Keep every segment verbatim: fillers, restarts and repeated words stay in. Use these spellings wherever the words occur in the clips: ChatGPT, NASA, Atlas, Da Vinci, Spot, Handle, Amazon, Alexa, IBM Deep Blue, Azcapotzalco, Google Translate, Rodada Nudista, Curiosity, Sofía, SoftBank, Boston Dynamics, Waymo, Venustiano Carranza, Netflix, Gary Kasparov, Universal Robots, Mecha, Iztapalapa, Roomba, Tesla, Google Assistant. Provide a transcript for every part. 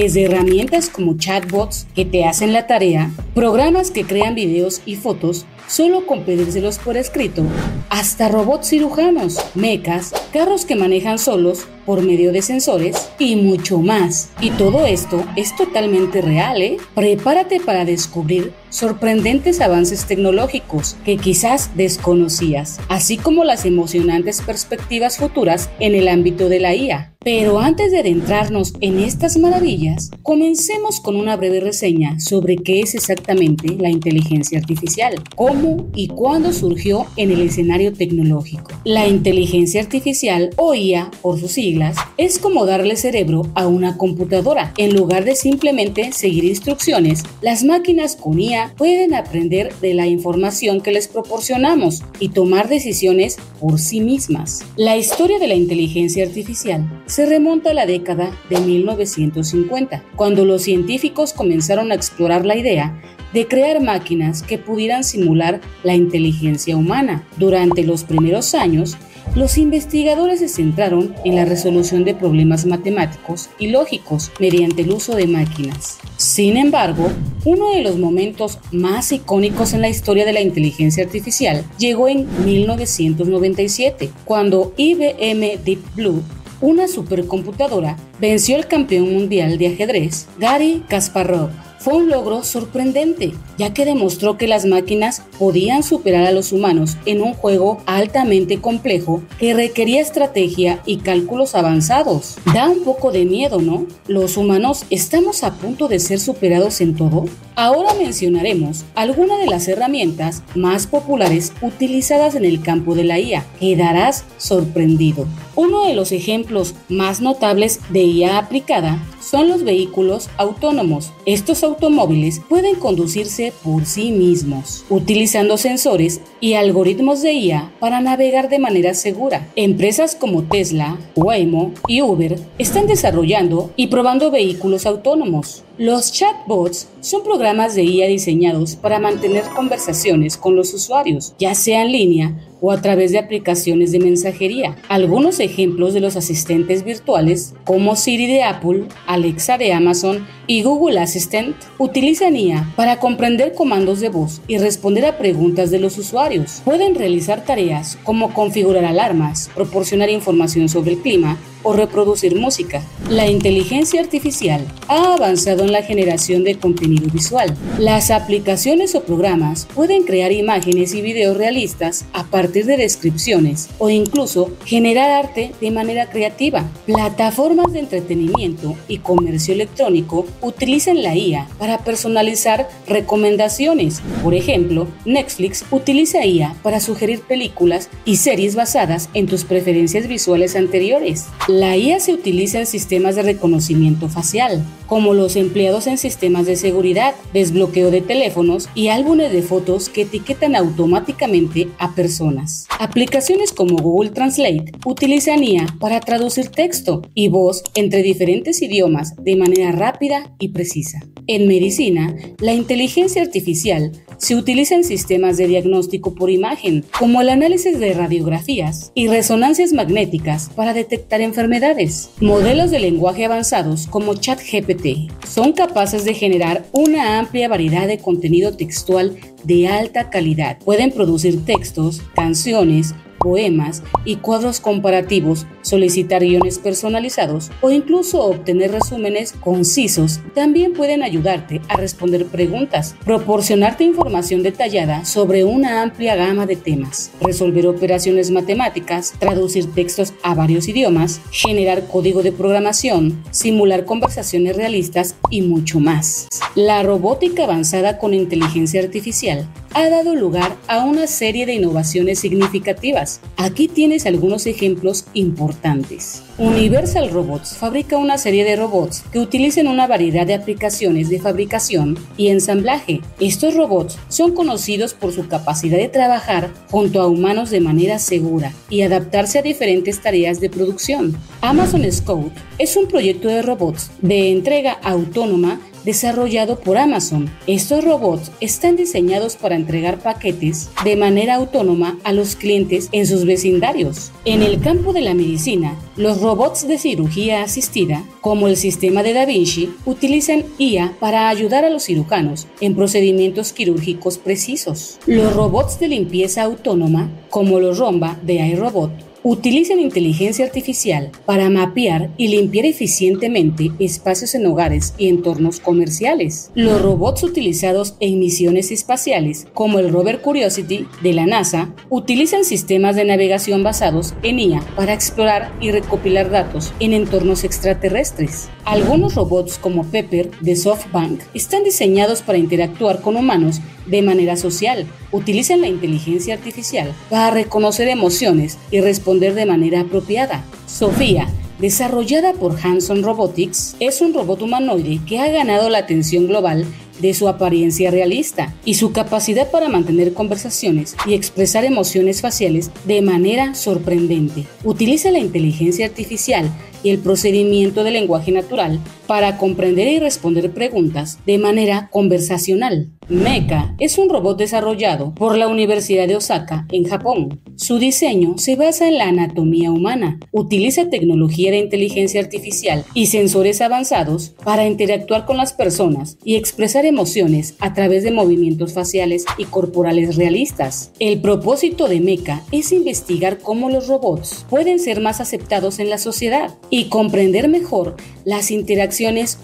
desde herramientas como chatbots que te hacen la tarea, programas que crean videos y fotos solo con pedírselos por escrito, hasta robots cirujanos, mechas, carros que manejan solos por medio de sensores y mucho más. Y todo esto es totalmente real, ¿eh? Prepárate para descubrir sorprendentes avances tecnológicos que quizás desconocías, así como las emocionantes perspectivas futuras en el ámbito de la I A. Pero antes de adentrarnos en estas maravillas, comencemos con una breve reseña sobre qué es exactamente la inteligencia artificial, cómo y cuándo surgió en el escenario tecnológico. La inteligencia artificial, o I A por sus siglas, es como darle cerebro a una computadora. En lugar de simplemente seguir instrucciones, las máquinas con I A pueden aprender de la información que les proporcionamos y tomar decisiones por sí mismas. La historia de la inteligencia artificial se remonta a la década de mil novecientos cincuenta, cuando los científicos comenzaron a explorar la idea de crear máquinas que pudieran simular la inteligencia humana. Durante los primeros años, los investigadores se centraron en la resolución de problemas matemáticos y lógicos mediante el uso de máquinas. Sin embargo, uno de los momentos más icónicos en la historia de la inteligencia artificial llegó en mil novecientos noventa y siete, cuando I B M Deep Blue, una supercomputadora, venció al campeón mundial de ajedrez, Gary Kasparov. Fue un logro sorprendente, ya que demostró que las máquinas podían superar a los humanos en un juego altamente complejo que requería estrategia y cálculos avanzados. Da un poco de miedo, ¿no? ¿Los humanos estamos a punto de ser superados en todo? Ahora mencionaremos algunas de las herramientas más populares utilizadas en el campo de la I A. Quedarás sorprendido. Uno de los ejemplos más notables de I A aplicada son los vehículos autónomos. Estos automóviles pueden conducirse por sí mismos, utilizando sensores y algoritmos de I A para navegar de manera segura. Empresas como Tesla, Waymo y Uber están desarrollando y probando vehículos autónomos. Los chatbots son programas de I A diseñados para mantener conversaciones con los usuarios, ya sea en línea o a través de aplicaciones de mensajería. Algunos ejemplos de los asistentes virtuales, como Siri de Apple, Alexa de Amazon y Google Assistant, utilizan I A para comprender comandos de voz y responder a preguntas de los usuarios. Pueden realizar tareas como configurar alarmas, proporcionar información sobre el clima o reproducir música. La inteligencia artificial ha avanzado en la generación de contenido visual. Las aplicaciones o programas pueden crear imágenes y videos realistas a partir de descripciones o incluso generar arte de manera creativa. Plataformas de entretenimiento y comercio electrónico utilizan la I A para personalizar recomendaciones. Por ejemplo, Netflix utiliza I A para sugerir películas y series basadas en tus preferencias visuales anteriores. La I A se utiliza en sistemas de reconocimiento facial, como los empleados en sistemas de seguridad, desbloqueo de teléfonos y álbumes de fotos que etiquetan automáticamente a personas. Aplicaciones como Google Translate utilizan I A para traducir texto y voz entre diferentes idiomas de manera rápida y precisa. En medicina, la inteligencia artificial se utiliza en sistemas de diagnóstico por imagen, como el análisis de radiografías y resonancias magnéticas para detectar enfermedades. Modelos de lenguaje avanzados como ChatGPT son capaces de generar una amplia variedad de contenido textual de alta calidad. Pueden producir textos, canciones, poemas y cuadros comparativos, solicitar guiones personalizados o incluso obtener resúmenes concisos. También pueden ayudarte a responder preguntas, proporcionarte información detallada sobre una amplia gama de temas, resolver operaciones matemáticas, traducir textos a varios idiomas, generar código de programación, simular conversaciones realistas y mucho más. La robótica avanzada con inteligencia artificial ha dado lugar a una serie de innovaciones significativas. Aquí tienes algunos ejemplos importantes. Universal Robots fabrica una serie de robots que utilizan una variedad de aplicaciones de fabricación y ensamblaje. Estos robots son conocidos por su capacidad de trabajar junto a humanos de manera segura y adaptarse a diferentes tareas de producción. Amazon Scout es un proyecto de robots de entrega autónoma desarrollado por Amazon. Estos robots están diseñados para entregar paquetes de manera autónoma a los clientes en sus vecindarios. En el campo de la medicina, los robots de cirugía asistida, como el sistema de Da Vinci, utilizan I A para ayudar a los cirujanos en procedimientos quirúrgicos precisos. Los robots de limpieza autónoma, como los Roomba de iRobot, utilizan inteligencia artificial para mapear y limpiar eficientemente espacios en hogares y entornos comerciales. Los robots utilizados en misiones espaciales, como el rover Curiosity de la NASA, utilizan sistemas de navegación basados en I A para explorar y recopilar datos en entornos extraterrestres. Algunos robots, como Pepper de SoftBank, están diseñados para interactuar con humanos de manera social. Utilizan la inteligencia artificial para reconocer emociones y responder de manera apropiada. Sofía, desarrollada por Hanson Robotics, es un robot humanoide que ha ganado la atención global de su apariencia realista y su capacidad para mantener conversaciones y expresar emociones faciales de manera sorprendente. Utiliza la inteligencia artificial y el procedimiento de lenguaje natural para comprender y responder preguntas de manera conversacional. Mecha es un robot desarrollado por la Universidad de Osaka en Japón. Su diseño se basa en la anatomía humana. Utiliza tecnología de inteligencia artificial y sensores avanzados para interactuar con las personas y expresar emociones a través de movimientos faciales y corporales realistas. El propósito de Mecha es investigar cómo los robots pueden ser más aceptados en la sociedad y comprender mejor las interacciones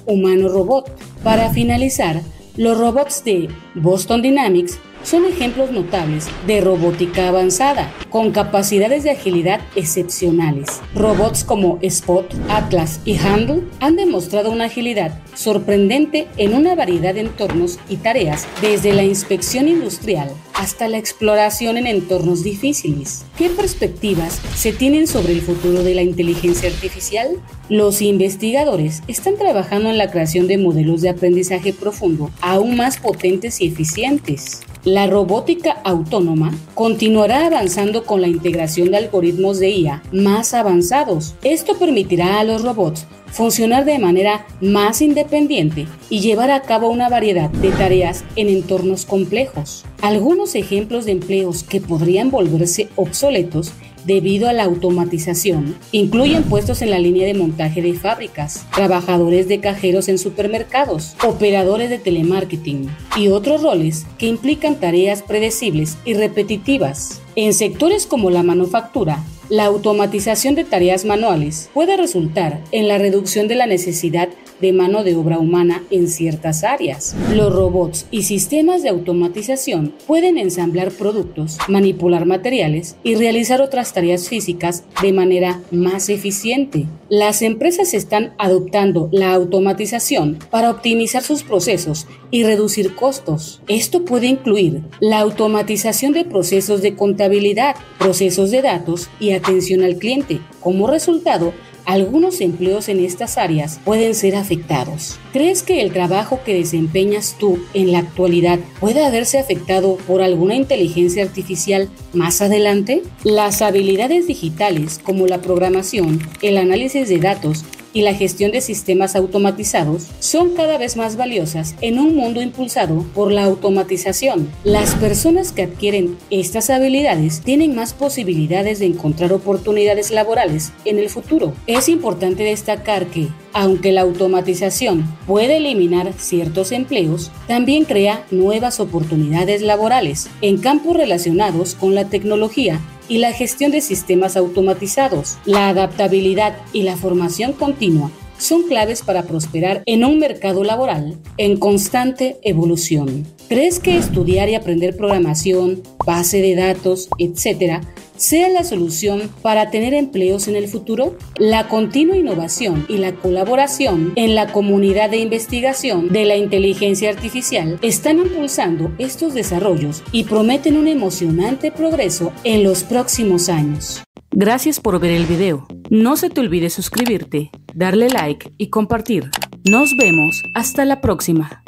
humano-robot. Para finalizar, los robots de Boston Dynamics son ejemplos notables de robótica avanzada, con capacidades de agilidad excepcionales. Robots como Spot, Atlas y Handle han demostrado una agilidad sorprendente en una variedad de entornos y tareas, desde la inspección industrial hasta la exploración en entornos difíciles. ¿Qué perspectivas se tienen sobre el futuro de la inteligencia artificial? Los investigadores están trabajando en la creación de modelos de aprendizaje profundo aún más potentes y eficientes. La robótica autónoma continuará avanzando con la integración de algoritmos de I A más avanzados. Esto permitirá a los robots funcionar de manera más independiente y llevar a cabo una variedad de tareas en entornos complejos. Algunos ejemplos de empleos que podrían volverse obsoletos debido a la automatización incluyen puestos en la línea de montaje de fábricas, trabajadores de cajeros en supermercados, operadores de telemarketing y otros roles que implican tareas predecibles y repetitivas. En sectores como la manufactura, la automatización de tareas manuales puede resultar en la reducción de la necesidad de mano de obra humana en ciertas áreas. Los robots y sistemas de automatización pueden ensamblar productos, manipular materiales y realizar otras tareas físicas de manera más eficiente. Las empresas están adoptando la automatización para optimizar sus procesos y reducir costos. Esto puede incluir la automatización de procesos de contabilidad, procesos de datos y atención al cliente. Como resultado, algunos empleos en estas áreas pueden ser afectados. ¿Crees que el trabajo que desempeñas tú en la actualidad puede haberse afectado por alguna inteligencia artificial más adelante? Las habilidades digitales como la programación, el análisis de datos y la gestión de sistemas automatizados son cada vez más valiosas en un mundo impulsado por la automatización. Las personas que adquieren estas habilidades tienen más posibilidades de encontrar oportunidades laborales en el futuro. Es importante destacar que, aunque la automatización puede eliminar ciertos empleos, también crea nuevas oportunidades laborales en campos relacionados con la tecnología y la gestión de sistemas automatizados. La adaptabilidad y la formación continua son claves para prosperar en un mercado laboral en constante evolución. ¿Crees que estudiar y aprender programación, base de datos, etcétera, sea la solución para tener empleos en el futuro? La continua innovación y la colaboración en la comunidad de investigación de la inteligencia artificial están impulsando estos desarrollos y prometen un emocionante progreso en los próximos años. Gracias por ver el video. No se te olvide suscribirte, darle like y compartir. Nos vemos hasta la próxima.